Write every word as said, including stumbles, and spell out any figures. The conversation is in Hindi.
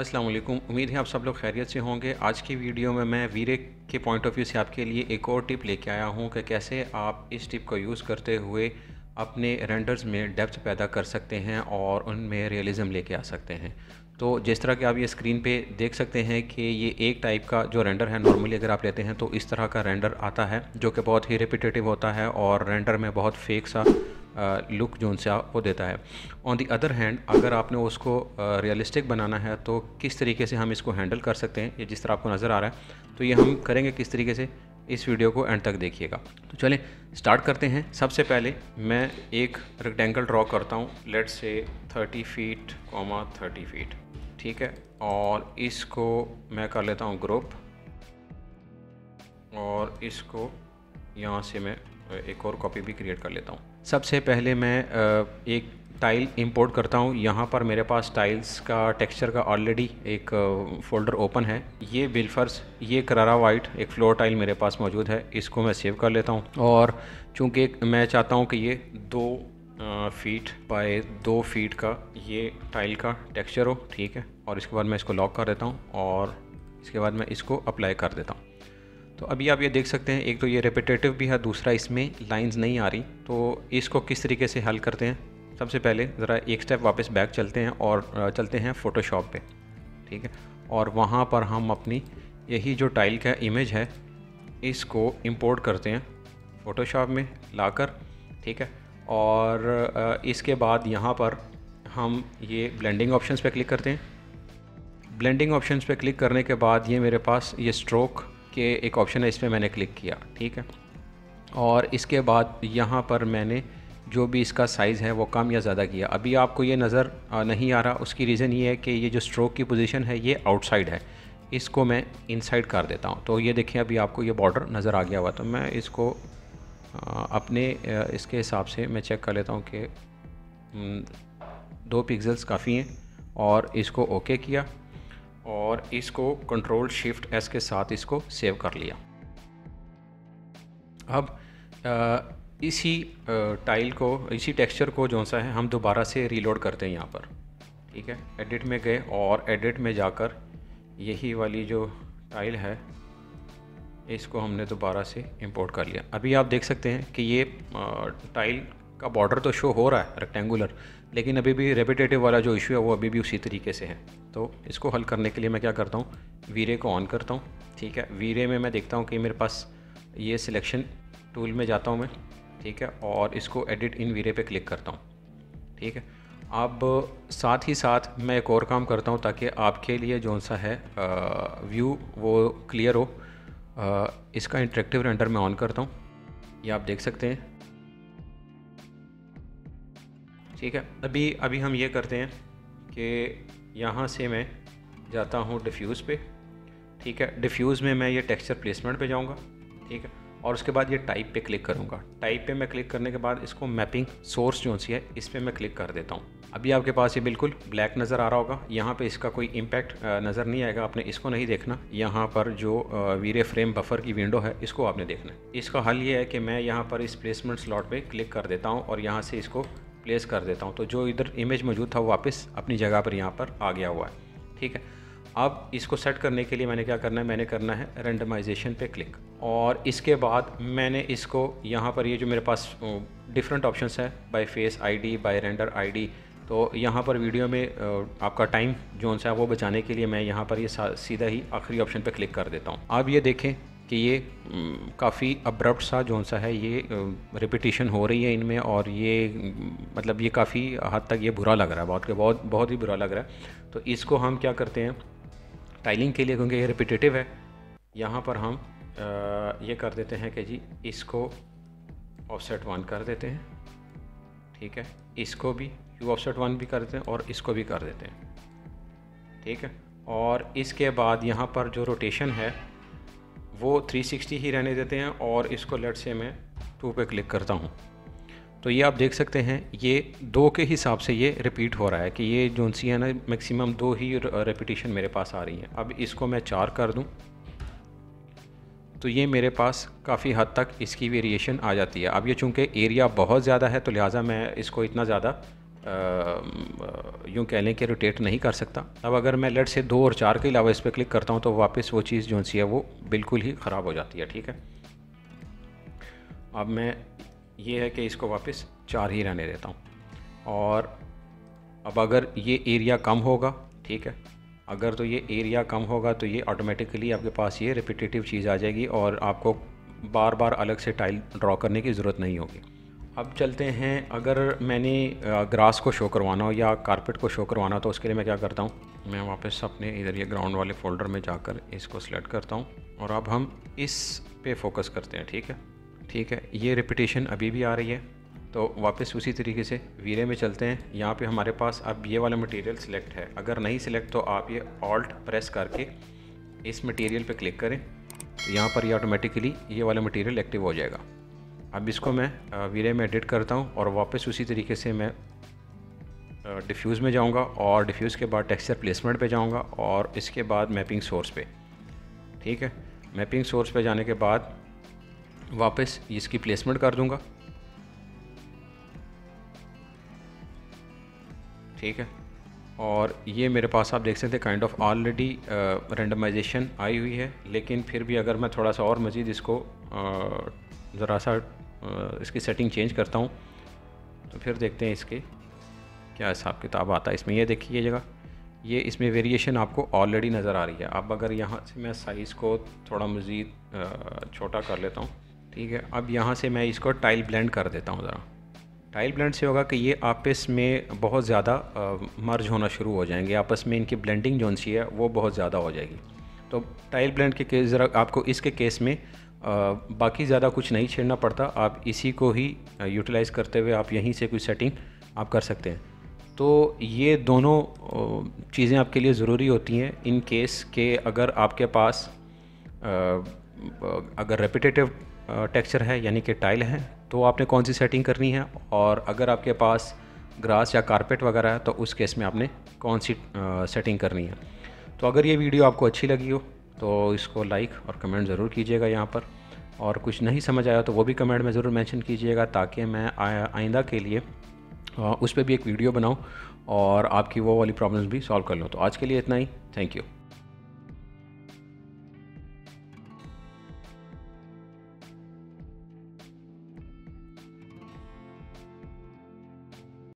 अस्सलाम वालेकुम, उम्मीद है आप सब लोग खैरियत से होंगे। आज की वीडियो में मैं वीरे के पॉइंट ऑफ व्यू से आपके लिए एक और टिप लेके आया हूं कि कैसे आप इस टिप को यूज़ करते हुए अपने रेंडर्स में डेप्थ पैदा कर सकते हैं और उनमें रियलिज़म लेके आ सकते हैं। तो जिस तरह के आप ये स्क्रीन पे देख सकते हैं कि ये एक टाइप का जो रेंडर है, नॉर्मली अगर आप लेते हैं तो इस तरह का रेंडर आता है जो कि बहुत ही रिपीटेटिव होता है और रेंडर में बहुत फेक सा लुक जो उनसे वो देता है। ऑन दी अदर हैंड, अगर आपने उसको रियलिस्टिक बनाना है तो किस तरीके से हम इसको हैंडल कर सकते हैं, ये जिस तरह आपको नज़र आ रहा है तो ये हम करेंगे किस तरीके से। इस वीडियो को एंड तक देखिएगा। तो चलें स्टार्ट करते हैं। सबसे पहले मैं एक रेक्टेंगल ड्रॉ करता हूँ, let's say thirty feet comma thirty feet, ठीक है। और इसको मैं कर लेता हूँ ग्रुप, और इसको यहाँ से मैं एक और कॉपी भी क्रिएट कर लेता हूँ। सबसे पहले मैं एक टाइल इंपोर्ट करता हूँ। यहाँ पर मेरे पास टाइल्स का टेक्सचर का ऑलरेडी एक फ़ोल्डर ओपन है। ये बिलफर्स ये करारा वाइट एक फ्लोर टाइल मेरे पास मौजूद है, इसको मैं सेव कर लेता हूँ। और चूँकि मैं चाहता हूँ कि ये दो फीट बाय दो फीट का ये टाइल का टेक्सचर हो, ठीक है। और इसके बाद मैं इसको लॉक कर देता हूँ और इसके बाद मैं इसको अप्लाई कर देता हूँ। तो अभी आप ये देख सकते हैं, एक तो ये रिपीटेटिव भी है, दूसरा इसमें लाइंस नहीं आ रही। तो इसको किस तरीके से हल करते हैं, सबसे पहले ज़रा एक स्टेप वापस बैक चलते हैं और चलते हैं फ़ोटोशॉप पे, ठीक है। और वहाँ पर हम अपनी यही जो टाइल का इमेज है इसको इंपोर्ट करते हैं फ़ोटोशॉप में लाकर, ठीक है। और इसके बाद यहाँ पर हम ये ब्लेंडिंग ऑप्शंस पे क्लिक करते हैं। ब्लेंडिंग ऑप्शंस पे क्लिक करने के बाद ये मेरे पास ये स्ट्रोक के एक ऑप्शन है, इस पर मैंने क्लिक किया, ठीक है। और इसके बाद यहाँ पर मैंने जो भी इसका साइज़ है वो कम या ज़्यादा किया। अभी आपको ये नज़र नहीं आ रहा, उसकी रीज़न ये है कि ये जो स्ट्रोक की पोजीशन है ये आउटसाइड है, इसको मैं इनसाइड कर देता हूँ। तो ये देखिए अभी आपको ये बॉर्डर नज़र आ गया हुआ। तो मैं इसको अपने इसके हिसाब से मैं चेक कर लेता हूँ कि दो पिक्सल्स काफ़ी हैं, और इसको ओके किया और इसको कंट्रोल शिफ्ट एस के साथ इसको सेव कर लिया। अब आ, इसी टाइल को, इसी टेक्सचर को जो सा है, हम दोबारा से रीलोड करते हैं यहाँ पर, ठीक है। एडिट में गए और एडिट में जाकर यही वाली जो टाइल है इसको हमने दोबारा से इंपोर्ट कर लिया। अभी आप देख सकते हैं कि ये टाइल का बॉर्डर तो शो हो रहा है रेक्टेंगुलर, लेकिन अभी भी रेपिटेटिव वाला जो इशू है वो अभी भी उसी तरीके से है। तो इसको हल करने के लिए मैं क्या करता हूँ, वीरे को ऑन करता हूँ, ठीक है। वीरे में मैं देखता हूँ कि मेरे पास ये सिलेक्शन टूल में जाता हूँ मैं, ठीक है। और इसको एडिट इन वीरे पे क्लिक करता हूँ, ठीक है। अब साथ ही साथ मैं एक और काम करता हूँ ताकि आपके लिए जो सा है व्यू वो क्लियर हो। आ, इसका इंटरेक्टिव रेंडर में ऑन करता हूँ, ये आप देख सकते हैं, ठीक है। अभी अभी हम ये करते हैं कि यहाँ से मैं जाता हूँ डिफ्यूज़ पे, ठीक है। डिफ्यूज़ में मैं ये टेक्सचर प्लेसमेंट पे जाऊँगा, ठीक है। और उसके बाद ये टाइप पे क्लिक करूँगा। टाइप पे मैं क्लिक करने के बाद इसको मैपिंग सोर्स जो सी है इस पर मैं क्लिक कर देता हूँ। अभी आपके पास ये बिल्कुल ब्लैक नज़र आ रहा होगा, यहाँ पे इसका कोई इम्पैक्ट नज़र नहीं आएगा, आपने इसको नहीं देखना। यहाँ पर जो वीरे फ्रेम बफर की विंडो है इसको आपने देखना है। इसका हल ये है कि मैं यहाँ पर इस प्लेसमेंट स्लॉट पर क्लिक कर देता हूँ और यहाँ से इसको प्लेस कर देता हूँ। तो जो इधर इमेज मौजूद था वो वापस अपनी जगह पर यहाँ पर आ गया हुआ है, ठीक है। अब इसको सेट करने के लिए मैंने क्या करना है, मैंने करना है रेंडमाइजेशन पे क्लिक। और इसके बाद मैंने इसको यहाँ पर ये जो मेरे पास डिफरेंट ऑप्शंस है, by face ID, by render ID, तो यहाँ पर वीडियो में आपका टाइम जो सा है वो बचाने के लिए मैं यहाँ पर ये यह सीधा ही आखिरी ऑप्शन पे क्लिक कर देता हूँ। आप ये देखें कि ये काफ़ी अब्रप्ट सा जो सा है ये रिपीटिशन हो रही है इनमें, और ये मतलब ये काफ़ी हद तक ये बुरा लग रहा है, बहुत बहुत बहुत ही बुरा लग रहा है। तो इसको हम क्या करते हैं टाइलिंग के लिए, क्योंकि ये रिपीटेटिव है, यहाँ पर हम आ, ये कर देते हैं कि जी इसको ऑफसेट वन कर देते हैं, ठीक है। इसको भी यू ऑफसेट वन भी कर देते हैं और इसको भी कर देते हैं, ठीक है। और इसके बाद यहाँ पर जो रोटेशन है वो थ्री सिक्सटी ही रहने देते हैं और इसको लेट से मैं टू पे क्लिक करता हूँ। तो ये आप देख सकते हैं ये दो के हिसाब से ये रिपीट हो रहा है कि ये जो सी है ना मैक्सिमम दो ही रिपीटिशन मेरे पास आ रही है। अब इसको मैं चार कर दूं तो ये मेरे पास काफ़ी हद तक इसकी वेरिएशन आ जाती है। अब ये चूँकि एरिया बहुत ज़्यादा है तो लिहाजा मैं इसको इतना ज़्यादा यूँ कह लें कि रोटेट नहीं कर सकता। अब अगर मैं लेट से दो और चार के अलावा इस पर क्लिक करता हूँ तो वापस वो चीज़ जो सी है वो बिल्कुल ही ख़राब हो जाती है। ठीक है, अब मैं ये है कि इसको वापस चार ही रहने देता हूँ। और अब अगर ये एरिया कम होगा, ठीक है, अगर तो ये एरिया कम होगा तो ये ऑटोमेटिकली आपके पास ये रिपीटेटिव चीज़ आ जाएगी और आपको बार बार अलग से टाइल ड्रॉ करने की ज़रूरत नहीं होगी। अब चलते हैं, अगर मैंने ग्रास को शो करवाना हो या कारपेट को शो करवाना हो तो उसके लिए मैं क्या करता हूँ, मैं वापस अपने इधर ये ग्राउंड वाले फ़ोल्डर में जाकर इसको सिलेक्ट करता हूँ और अब हम इस पे फोकस करते हैं। ठीक है, ठीक है, ये रिपीटेशन अभी भी आ रही है तो वापस उसी तरीके से वीरे में चलते हैं। यहाँ पे हमारे पास अब ये वाला मटेरियल सिलेक्ट है, अगर नहीं सिलेक्ट तो आप ये ऑल्ट प्रेस करके इस मटेरियल पे क्लिक करें तो यहाँ पर ये ऑटोमेटिकली ये वाला मटेरियल एक्टिव हो जाएगा। अब इसको मैं वीरे में एडिट करता हूँ और वापस उसी तरीके से मैं डिफ्यूज़ में जाऊँगा और डिफ्यूज़ के बाद टेक्सचर प्लेसमेंट पर जाऊँगा और इसके बाद मैपिंग सोर्स पर। ठीक है, मैपिंग सोर्स पर जाने के बाद वापस इसकी प्लेसमेंट कर दूँगा। ठीक है, और ये मेरे पास आप देख सकते हैं काइंड ऑफ ऑलरेडी रेंडमाइजेशन आई हुई है, लेकिन फिर भी अगर मैं थोड़ा सा और मज़ीद इसको ज़रा सा इसकी सेटिंग चेंज करता हूँ तो फिर देखते हैं इसके क्या हिसाब किताब आता है इसमें। ये देखिए जगह, ये इसमें वेरिएशन आपको ऑलरेडी नज़र आ रही है। अब अगर यहाँ से मैं साइज़ को थोड़ा मज़ीद छोटा कर लेता हूँ। ठीक है, अब यहाँ से मैं इसको टाइल ब्लेंड कर देता हूँ। ज़रा टाइल ब्लेंड से होगा कि ये आपस में बहुत ज़्यादा मर्ज होना शुरू हो जाएंगे, आपस में इनकी ब्लेंडिंग जो सी है वो बहुत ज़्यादा हो जाएगी। तो टाइल ब्लेंड के केस ज़रा आपको इसके केस में आ, बाकी ज़्यादा कुछ नहीं छेड़ना पड़ता, आप इसी को ही यूटिलाइज़ करते हुए आप यहीं से कुछ सेटिंग आप कर सकते हैं। तो ये दोनों चीज़ें आपके लिए ज़रूरी होती हैं इन केस के अगर आपके पास आ, अगर रेपिटेटिव टेक्सचर है यानी कि टाइल है तो आपने कौन सी सेटिंग करनी है, और अगर आपके पास ग्रास या कारपेट वगैरह है तो उस केस में आपने कौन सी सेटिंग करनी है। तो अगर ये वीडियो आपको अच्छी लगी हो तो इसको लाइक और कमेंट ज़रूर कीजिएगा यहाँ पर, और कुछ नहीं समझ आया तो वो भी कमेंट में ज़रूर मेंशन कीजिएगा ताकि मैं आइंदा के लिए उस पर भी एक वीडियो बनाऊँ और आपकी वो वाली प्रॉब्लम्स भी सॉल्व कर लूँ। तो आज के लिए इतना ही, थैंक यू।